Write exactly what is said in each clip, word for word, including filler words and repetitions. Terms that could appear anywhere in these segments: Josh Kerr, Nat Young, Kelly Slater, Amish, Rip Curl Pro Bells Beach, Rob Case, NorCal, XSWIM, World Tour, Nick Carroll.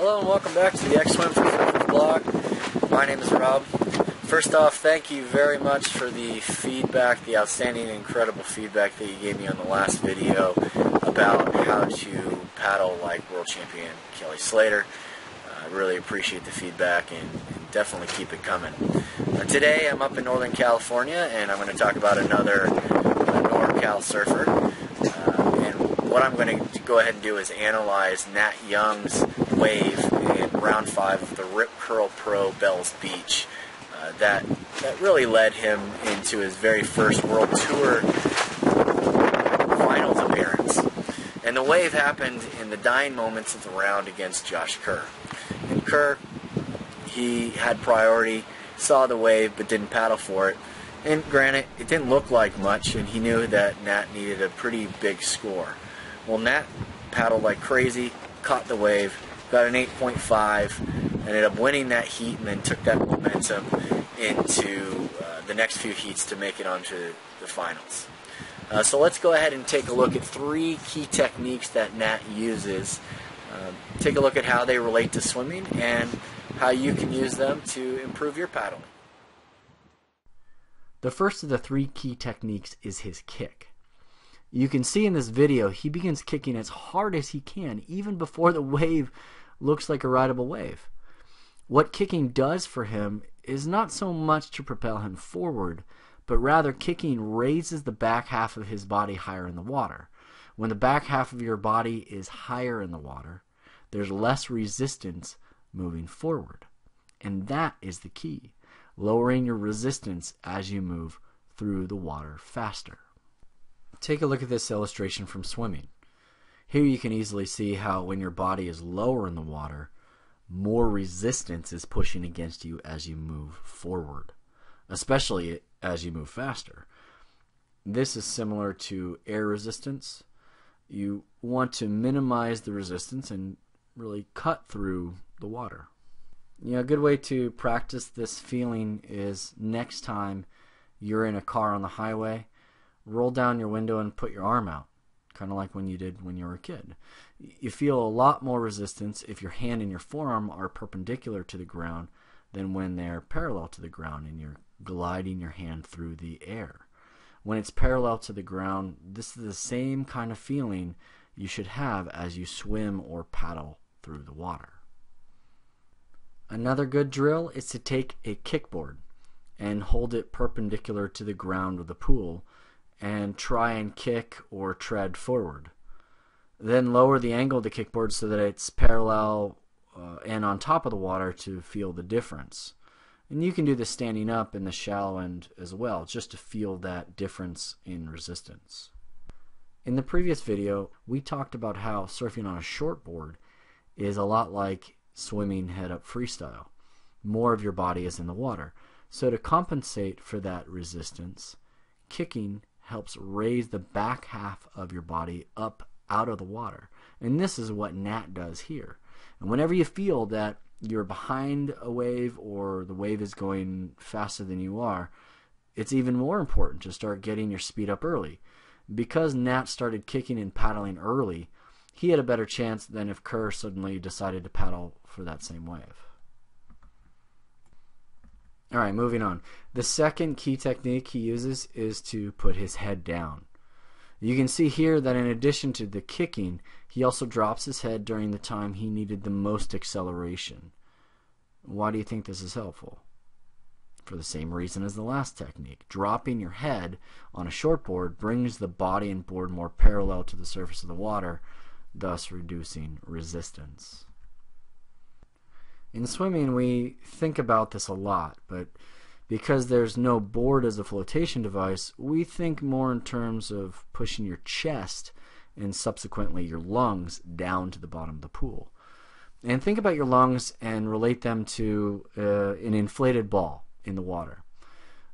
Hello and welcome back to the X swim blog. My name is Rob. First off, thank you very much for the feedback, the outstanding, incredible feedback that you gave me on the last video about how to paddle like world champion Kelly Slater. I uh, really appreciate the feedback and, and definitely keep it coming. Uh, today I'm up in Northern California and I'm going to talk about another uh, NorCal surfer. Uh, and what I'm going to go ahead and do is analyze Nat Young's wave in round five of the Rip Curl Pro Bells Beach. Uh, that that really led him into his very first World Tour finals appearance. And the wave happened in the dying moments of the round against Josh Kerr. And Kerr, he had priority, saw the wave but didn't paddle for it. And granted, it didn't look like much, and he knew that Nat needed a pretty big score. Well, Nat paddled like crazy, caught the wave, got an eight point five, ended up winning that heat, and then took that momentum into uh, the next few heats to make it onto the finals. Uh, so let's go ahead and take a look at three key techniques that Nat uses. Uh, take a look at how they relate to swimming and how you can use them to improve your paddling. The first of the three key techniques is his kick. You can see in this video he begins kicking as hard as he can even before the wave looks like a rideable wave. What kicking does for him is not so much to propel him forward, but rather kicking raises the back half of his body higher in the water. When the back half of your body is higher in the water, there's less resistance moving forward. And that is the key, lowering your resistance as you move through the water faster. Take a look at this illustration from swimming. Here you can easily see how when your body is lower in the water, more resistance is pushing against you as you move forward, especially as you move faster. This is similar to air resistance. You want to minimize the resistance and really cut through the water. You know, a good way to practice this feeling is next time you're in a car on the highway, roll down your window and put your arm out, kind of like when you did when you were a kid. You feel a lot more resistance if your hand and your forearm are perpendicular to the ground than when they're parallel to the ground and you're gliding your hand through the air. When it's parallel to the ground, this is the same kind of feeling you should have as you swim or paddle through the water. Another good drill is to take a kickboard and hold it perpendicular to the ground of the pool and try and kick or tread forward. Then lower the angle of the kickboard so that it's parallel uh, and on top of the water to feel the difference. And you can do this standing up in the shallow end as well, just to feel that difference in resistance. In the previous video, we talked about how surfing on a shortboard is a lot like swimming head-up freestyle. More of your body is in the water. So to compensate for that resistance, kicking helps raise the back half of your body up out of the water. And this is what Nat does here. And whenever you feel that you're behind a wave or the wave is going faster than you are, it's even more important to start getting your speed up early. Because Nat started kicking and paddling early, he had a better chance than if Kerr suddenly decided to paddle for that same wave. Alright, moving on. The second key technique he uses is to put his head down. You can see here that in addition to the kicking, he also drops his head during the time he needed the most acceleration. Why do you think this is helpful? For the same reason as the last technique. Dropping your head on a shortboard brings the body and board more parallel to the surface of the water, thus reducing resistance. In swimming, we think about this a lot, but because there's no board as a flotation device, we think more in terms of pushing your chest and subsequently your lungs down to the bottom of the pool. And think about your lungs and relate them to uh, an inflated ball in the water.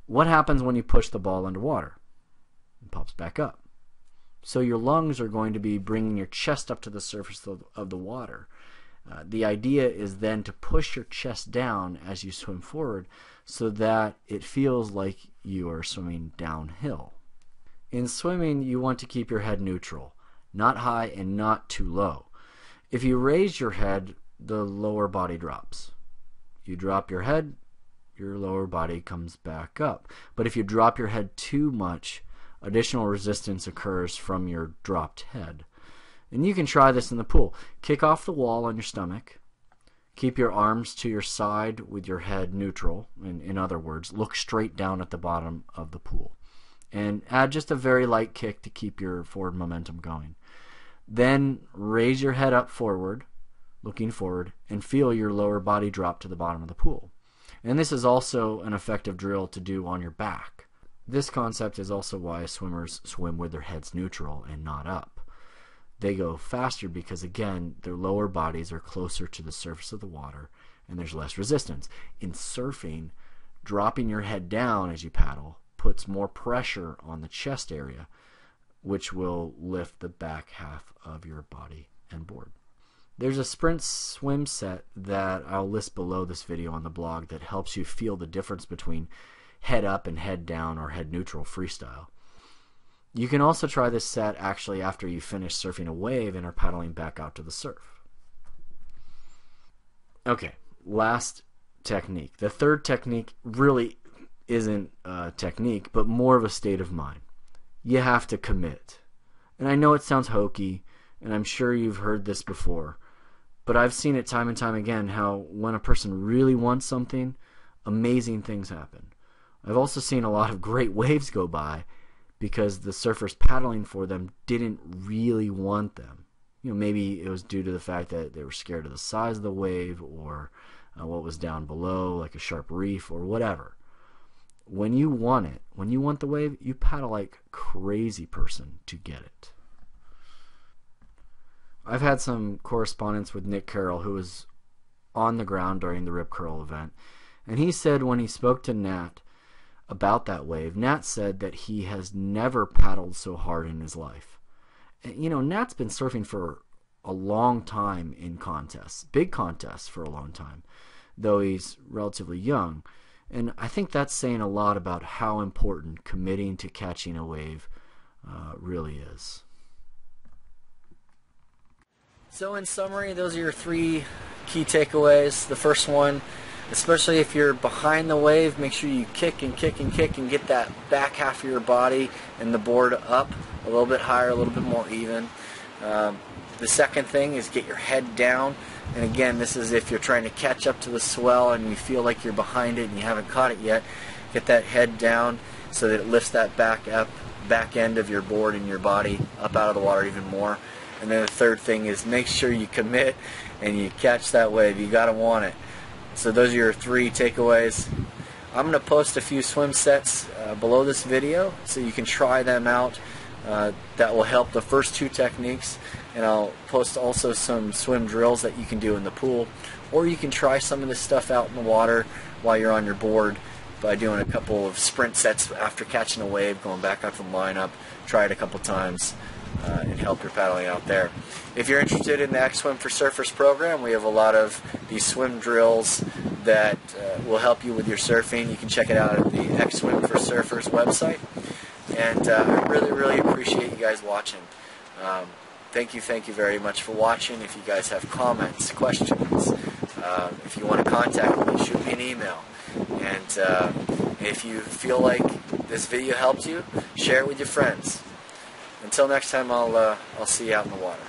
What happens when you push the ball underwater? It pops back up. So your lungs are going to be bringing your chest up to the surface of, of the water. Uh, the idea is then to push your chest down as you swim forward so that it feels like you are swimming downhill. In swimming, you want to keep your head neutral, not high and not too low. If you raise your head the lower body drops. If you drop your head, your lower body comes back up. But if you drop your head too much, additional resistance occurs from your dropped head. And you can try this in the pool. Kick off the wall on your stomach. Keep your arms to your side with your head neutral. In, in other words, look straight down at the bottom of the pool. And add just a very light kick to keep your forward momentum going. Then raise your head up forward, looking forward, and feel your lower body drop to the bottom of the pool. And this is also an effective drill to do on your back. This concept is also why swimmers swim with their heads neutral and not up. They go faster because, again, their lower bodies are closer to the surface of the water and there's less resistance. In surfing, dropping your head down as you paddle puts more pressure on the chest area, which will lift the back half of your body and board. There's a sprint swim set that I'll list below this video on the blog that helps you feel the difference between head up and head down or head neutral freestyle. You can also try this set actually after you finish surfing a wave and are paddling back out to the surf. Okay, last technique. The third technique really isn't a technique, but more of a state of mind. You have to commit. And I know it sounds hokey, and I'm sure you've heard this before, but I've seen it time and time again how when a person really wants something, amazing things happen. I've also seen a lot of great waves go by because the surfers paddling for them didn't really want them. You know, maybe it was due to the fact that they were scared of the size of the wave or uh, what was down below, like a sharp reef or whatever. When you want it, when you want the wave, you paddle like crazy person to get it. I've had some correspondence with Nick Carroll, who was on the ground during the Rip Curl event, and he said when he spoke to Nat about that wave, Nat said that he has never paddled so hard in his life. And, you know, Nat's been surfing for a long time in contests, big contests for a long time, though he's relatively young. And I think that's saying a lot about how important committing to catching a wave uh, really is. So in summary, those are your three key takeaways. The first one, especially if you're behind the wave, make sure you kick and kick and kick and get that back half of your body and the board up a little bit higher, a little bit more even. Um, the second thing is get your head down. And again, this is if you're trying to catch up to the swell and you feel like you're behind it and you haven't caught it yet, get that head down so that it lifts that back up, back end of your board and your body up out of the water even more. And then the third thing is make sure you commit and you catch that wave. You gotta want it. So those are your three takeaways. I'm gonna post a few swim sets uh, below this video so you can try them out. Uh, that will help the first two techniques, and I'll post also some swim drills that you can do in the pool, or you can try some of this stuff out in the water while you're on your board by doing a couple of sprint sets after catching a wave, going back out from lineup, try it a couple times. Uh, and help your paddling out there. If you're interested in the X SWIM for Surfers program, we have a lot of these swim drills that uh, will help you with your surfing. You can check it out at the X SWIM for Surfers website. And uh, I really, really appreciate you guys watching. Um, thank you, thank you very much for watching. If you guys have comments, questions, uh, if you want to contact me, shoot me an email. And uh, if you feel like this video helped you, share it with your friends. Until next time, I'll, uh, I'll see you out in the water.